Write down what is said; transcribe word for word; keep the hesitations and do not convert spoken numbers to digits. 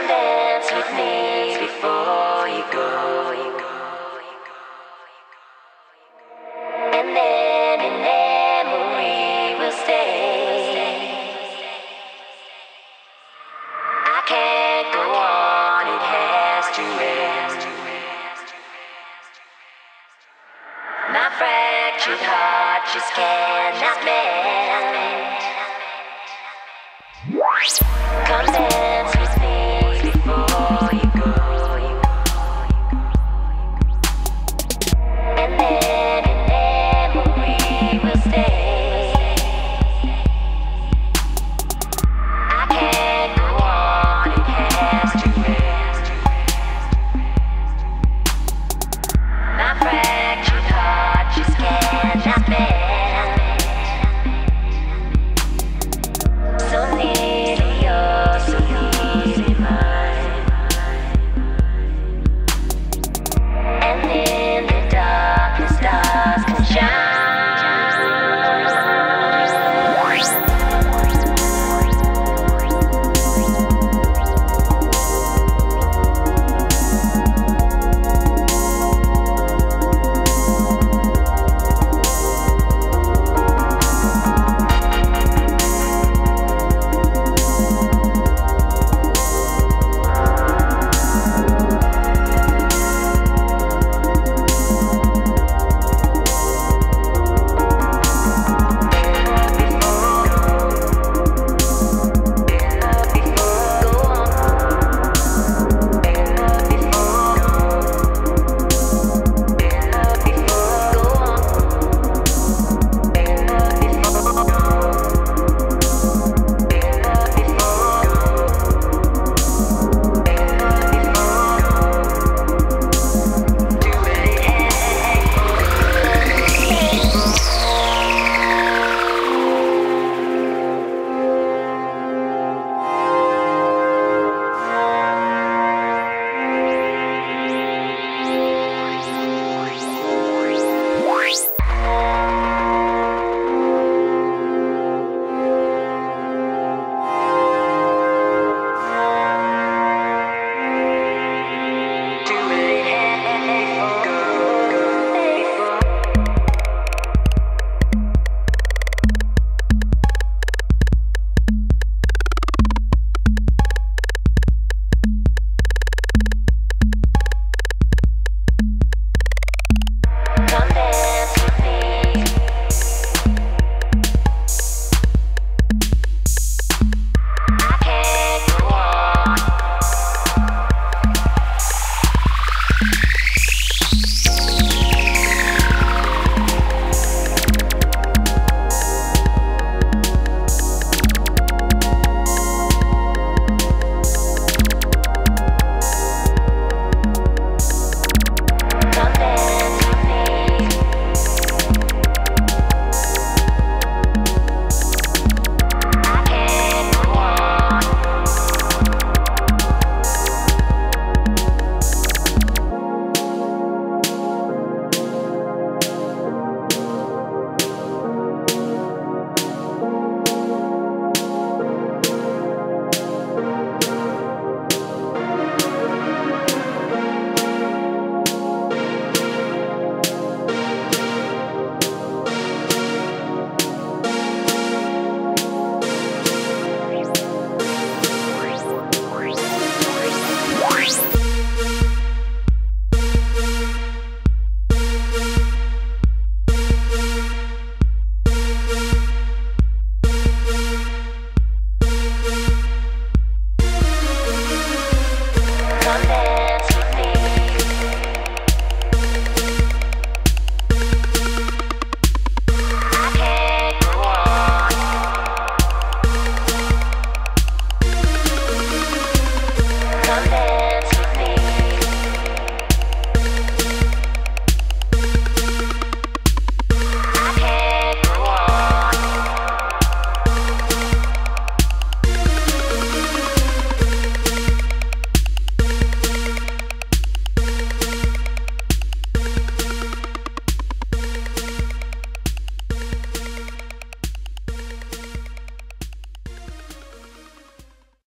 Come dance with me before you go. And then in memory we'll stay. I can't go on, it has to end. My fractured heart just cannot mend. Come dance.